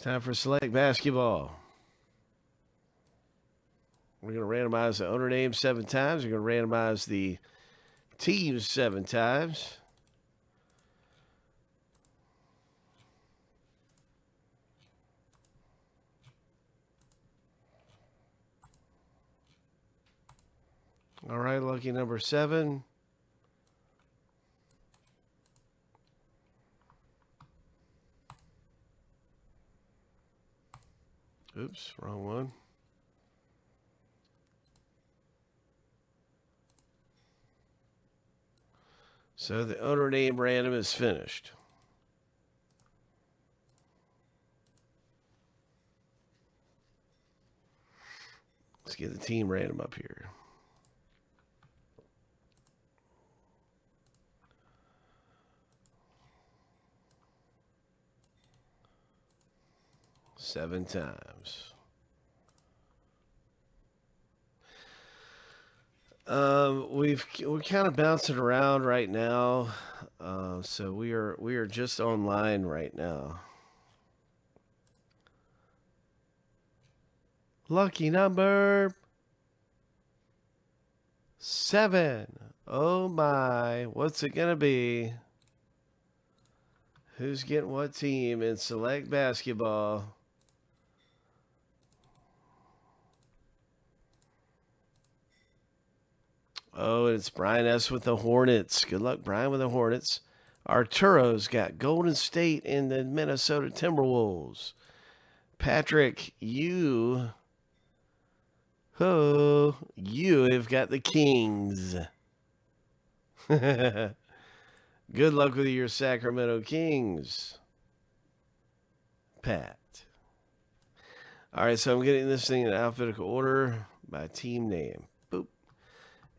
It's time for Select Basketball. We're going to randomize the owner name 7 times. We're going to randomize the teams 7 times. All right, lucky number 7. Oops, wrong one. So the owner name random is finished. Let's get the team random up here. Seven times. We're kind of bouncing around right now, so we are just online right now. Lucky number 7. Oh my! What's it gonna be? Who's getting what team in Select Basketball? Oh, it's Brian S with the Hornets. Good luck, Brian, with the Hornets. Arturo's got Golden State and the Minnesota Timberwolves. Patrick, you have got the Kings. Good luck with your Sacramento Kings, Pat. All right, so I'm getting this thing in alphabetical order by team name.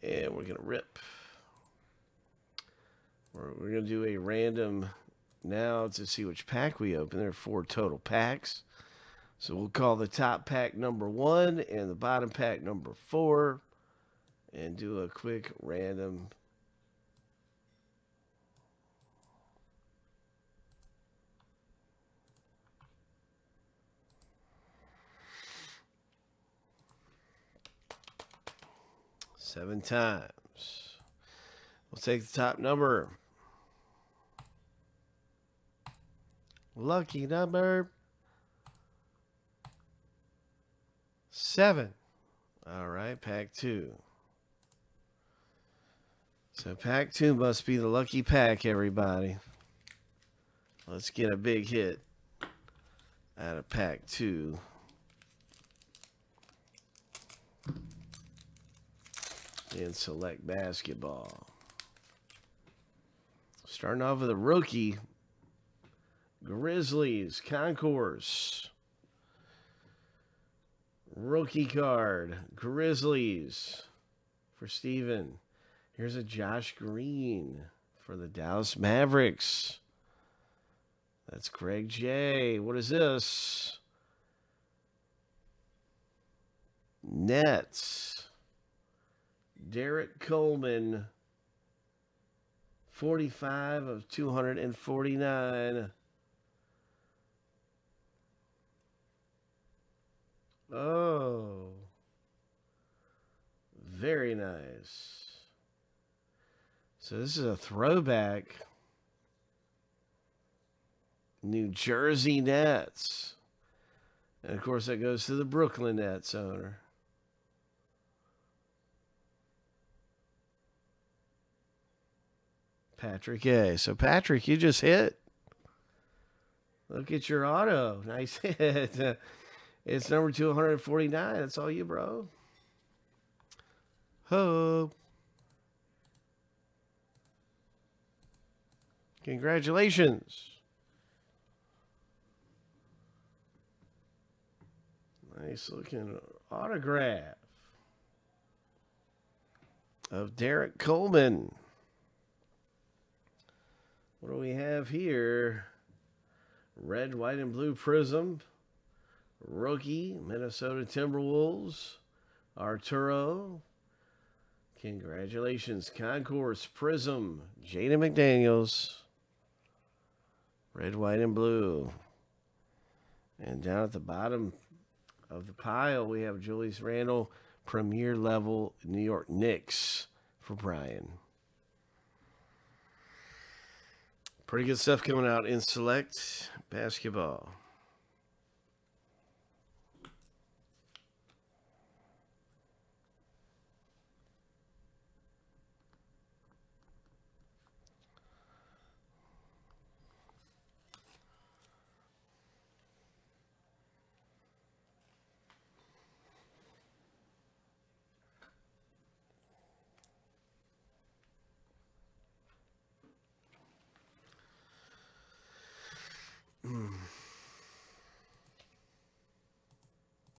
And we're going to rip. We're going to do a random now to see which pack we open. There are 4 total packs. So we'll call the top pack number 1 and the bottom pack number 4. And do a quick random. Seven times. We'll take the top number. Lucky number 7. All right, pack 2. So pack 2 must be the lucky pack, everybody. Let's get a big hit out of pack 2. And Select Basketball. Starting off with a rookie. Grizzlies Concourse. Rookie card. Grizzlies for Steven. Here's a Josh Green for the Dallas Mavericks. That's Craig J. What is this? Nets. Derek Coleman, 45 of 249. Oh, very nice. So this is a throwback. New Jersey Nets. And of course that goes to the Brooklyn Nets owner. Patrick A. So, Patrick, you just hit. Look at your auto. Nice hit. It's number 249. That's all you, bro. Ho. Congratulations. Nice looking autograph of Derek Coleman. What do we have here? Red, white, and blue prism. Rookie, Minnesota Timberwolves. Arturo. Congratulations. Concourse prism. Jaden McDaniels. Red, white, and blue. And down at the bottom of the pile, we have Julius Randle, premier level New York Knicks for Brian. Pretty good stuff coming out in Select Basketball.